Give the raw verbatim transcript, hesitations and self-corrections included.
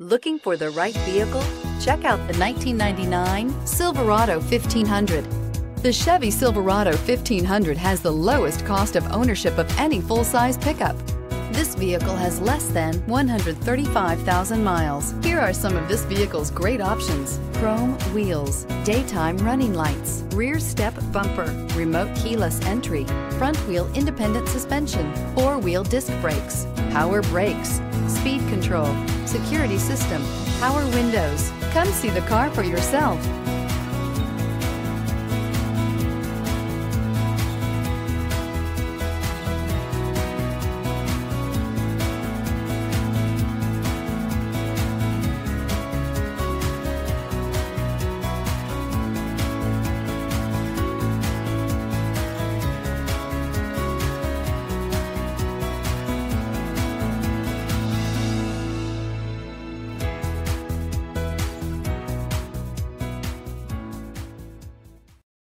Looking for the right vehicle? Check out the nineteen ninety-nine Silverado fifteen hundred. The Chevy Silverado fifteen hundred has the lowest cost of ownership of any full-size pickup. This vehicle has less than one hundred thirty-five thousand miles. Here are some of this vehicle's great options: chrome wheels, daytime running lights, rear step bumper, remote keyless entry, front wheel independent suspension, four-wheel disc brakes, power brakes, speed control, security system, power windows. Come see the car for yourself.